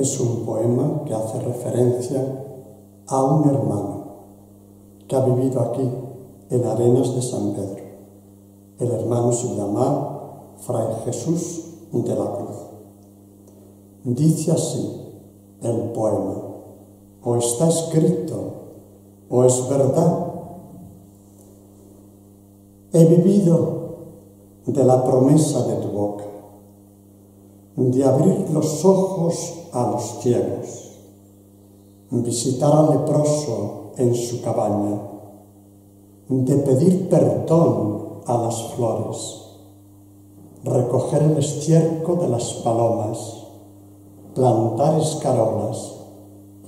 es un poema que hace referencia a un hermano que ha vivido aquí, en Arenas de San Pedro. El hermano se llamaba Fray Jesús de la Cruz. Dice así el poema, o está escrito, o es verdad. He vivido de la promesa de tu boca, de abrir los ojos a los ciegos, visitar al leproso en su cabaña, de pedir perdón a las flores, recoger el estiércol de las palomas, plantar escarolas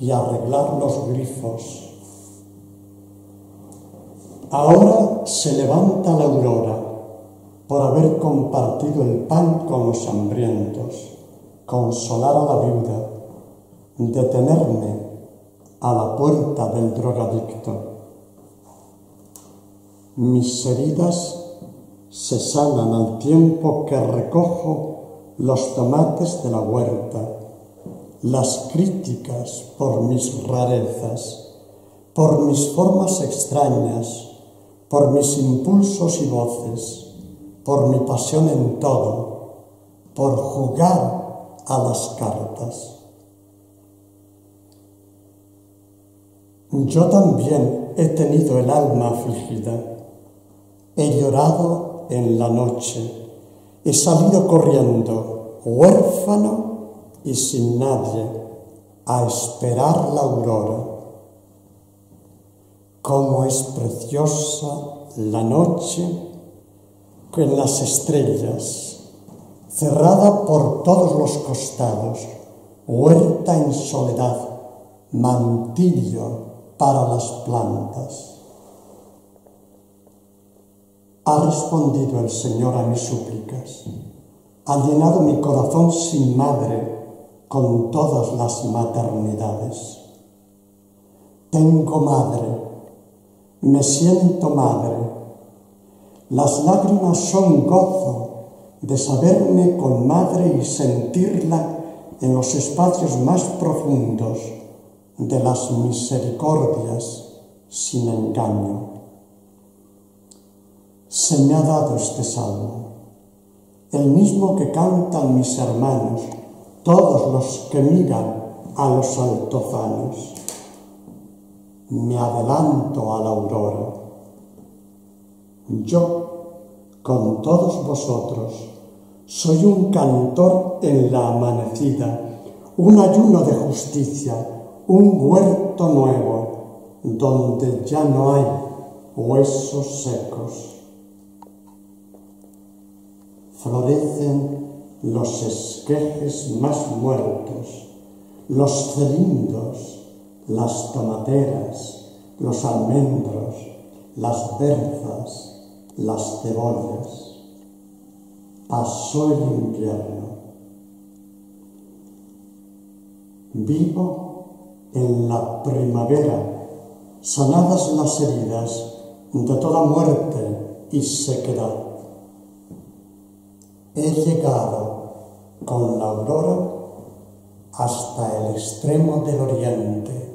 y arreglar los grifos. Ahora se levanta la aurora por haber compartido el pan con los hambrientos, consolar a la viuda, detenerme a la puerta del drogadicto. Mis heridas se sanan al tiempo que recojo los tomates de la huerta, las críticas por mis rarezas, por mis formas extrañas, por mis impulsos y voces, por mi pasión en todo, por jugar a las cartas. Yo también he tenido el alma afligida, he llorado en la noche, he salido corriendo, huérfano y sin nadie, a esperar la aurora. Cómo es preciosa la noche en las estrellas, cerrada por todos los costados, huerta en soledad, mantillo para las plantas. Ha respondido el Señor a mis súplicas, ha llenado mi corazón sin madre con todas las maternidades. Tengo madre, me siento madre. Las lágrimas son gozo de saberme con madre y sentirla en los espacios más profundos de las misericordias sin engaño. Se me ha dado este salmo, el mismo que cantan mis hermanos, todos los que miran a los altozanos. Me adelanto a la aurora. Yo, con todos vosotros, soy un cantor en la amanecida, un ayuno de justicia, un huerto nuevo, donde ya no hay huesos secos. Florecen los esquejes más muertos, los celindos, las tomateras, los almendros, las berzas, las cebollas. Pasó el invierno. Vivo en la primavera, sanadas las heridas de toda muerte y sequedad. He llegado con la aurora hasta el extremo del oriente.